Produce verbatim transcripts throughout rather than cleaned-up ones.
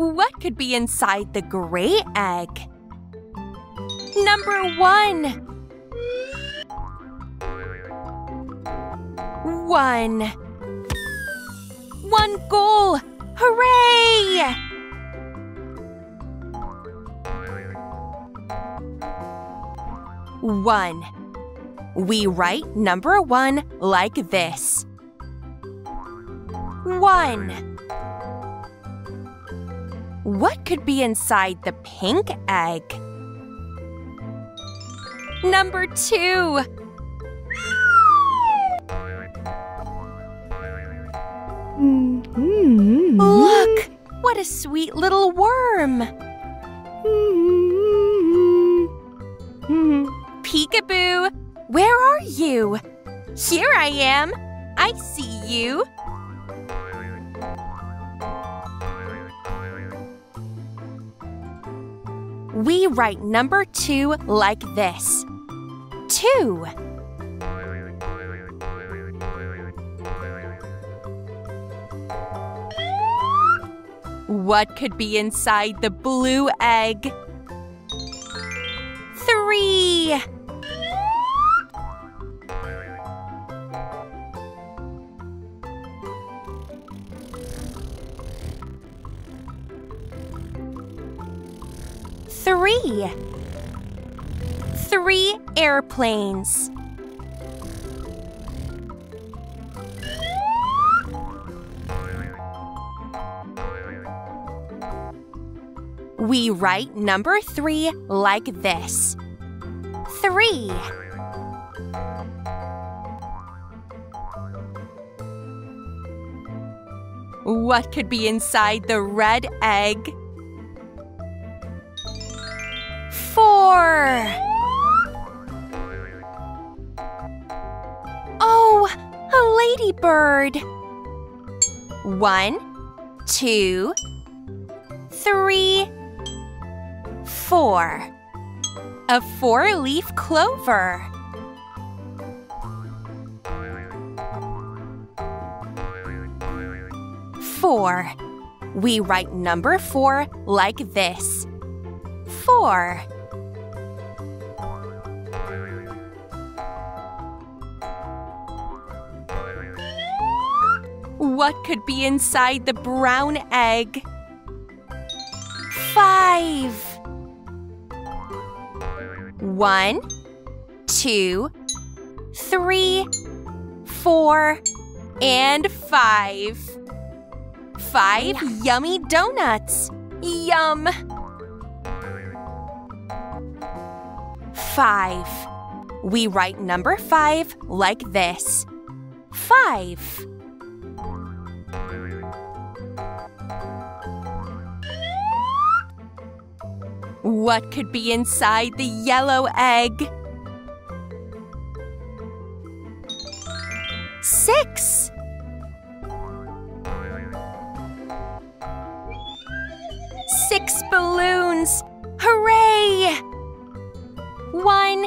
What could be inside the gray egg? Number one. One. One goal! Hooray! One. We write number one like this. One. What could be inside the pink egg? Number two. Mm-hmm. Look! What a sweet little worm! Mm-hmm. Peekaboo! Where are you? Here I am! I see you! We write number two like this. Two. What could be inside the blue egg? Three. Three. Three airplanes. We write number three like this. Three. What could be inside the red egg? Four. Oh, a ladybird. One, two, three, four. A four-leaf clover. Four. We write number four like this. Four. What could be inside the brown egg? Five. One, two, three, four, and five. Five yummy donuts. Yum. Five. We write number five like this. Five. What could be inside the yellow egg? Six. Six balloons. Hooray! One,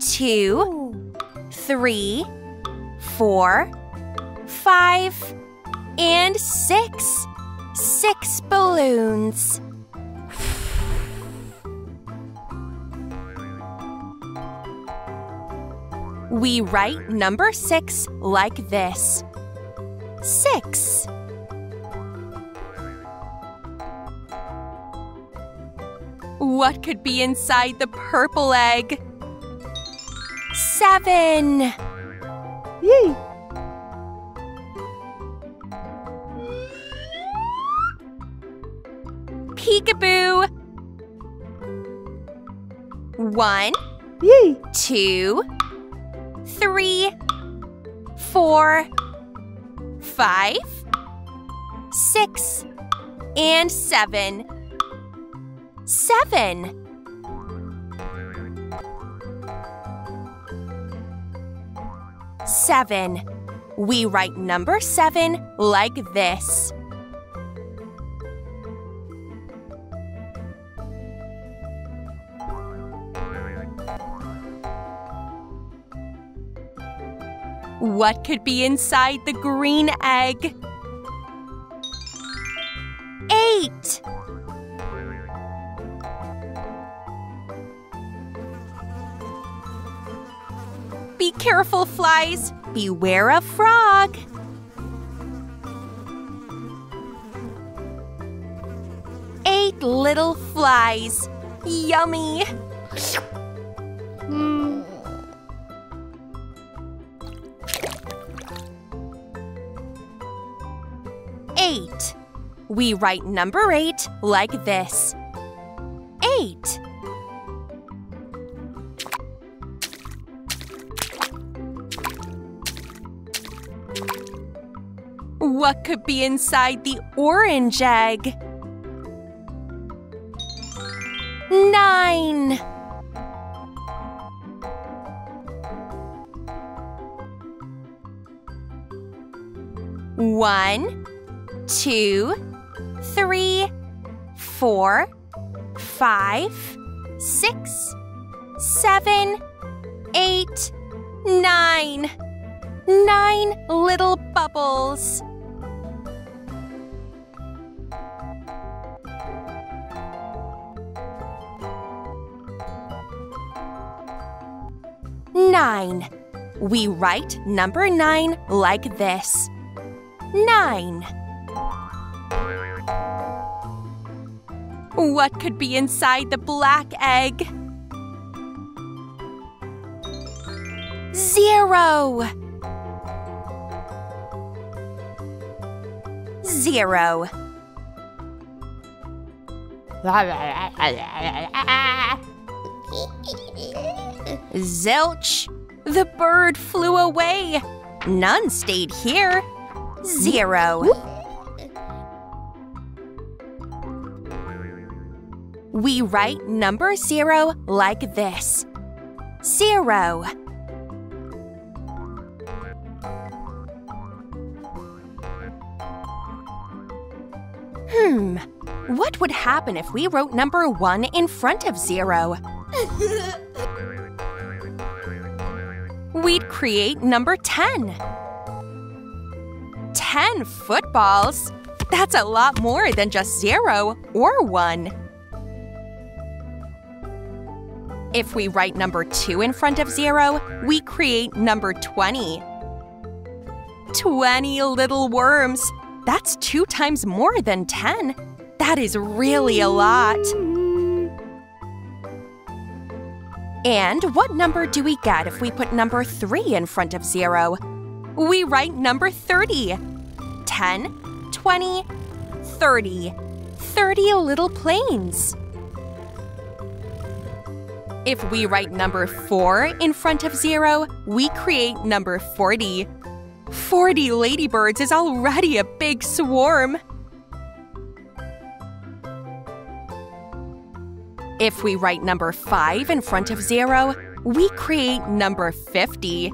two, three, four, five, and six. Six balloons. We write number six like this. Six. What could be inside the purple egg? Seven. Yay. Peekaboo. One. Yay. Two. Three, four, five, six, and seven. Seven. Seven. We write number seven like this. What could be inside the green egg? Eight. Great! Be careful, flies! Beware of frog! Eight little flies! Yummy! Mm. Eight. We write number eight like this. Eight. What could be inside the orange egg? Nine. One, two, three, four, five, six, seven, eight, nine. Nine little bubbles. Nine. We write number nine like this. Nine. What could be inside the black egg? Zero. Zero. Zilch! The bird flew away. None stayed here. Zero. We write number zero like this. Zero. Hmm. What would happen if we wrote number one in front of zero? We'd create number ten. Ten footballs? That's a lot more than just zero or one. If we write number two in front of zero, we create number twenty. Twenty little worms. That's two times more than ten. That is really a lot. And what number do we get if we put number three in front of zero? We write number thirty. ten, twenty, thirty. thirty little planes. If we write number four in front of zero, we create number forty. forty ladybirds is already a big swarm. If we write number five in front of zero, we create number fifty.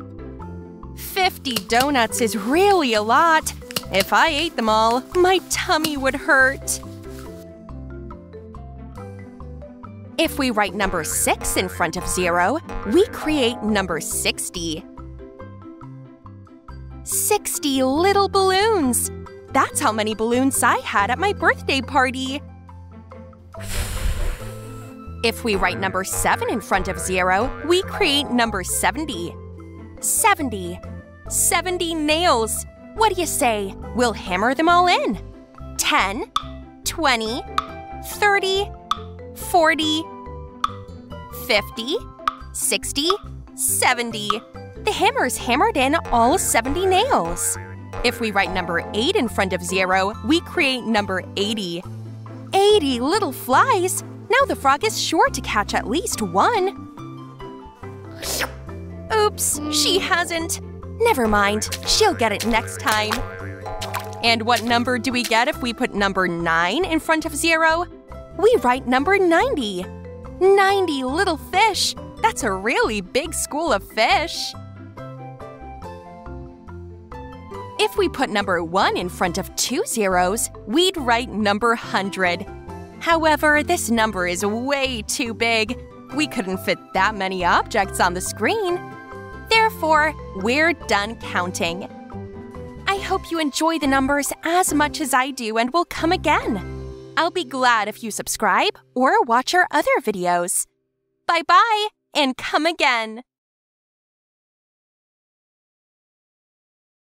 fifty donuts is really a lot. If I ate them all, my tummy would hurt. If we write number six in front of zero, we create number sixty. sixty little balloons! That's how many balloons I had at my birthday party! If we write number seven in front of zero, we create number seventy. seventy. seventy nails! What do you say? We'll hammer them all in! ten, twenty, thirty, forty, fifty, sixty, seventy. The hammers hammered in all seventy nails. If we write number eight in front of zero, we create number eighty. eighty little flies! Now the frog is sure to catch at least one. Oops, she hasn't. Never mind, she'll get it next time. And what number do we get if we put number nine in front of zero? We write number ninety. ninety little fish! That's a really big school of fish. If we put number one in front of two zeros, we'd write number one hundred. However, this number is way too big. We couldn't fit that many objects on the screen. Therefore, we're done counting. I hope you enjoy the numbers as much as I do and will come again. I'll be glad if you subscribe or watch our other videos. Bye-bye, and come again!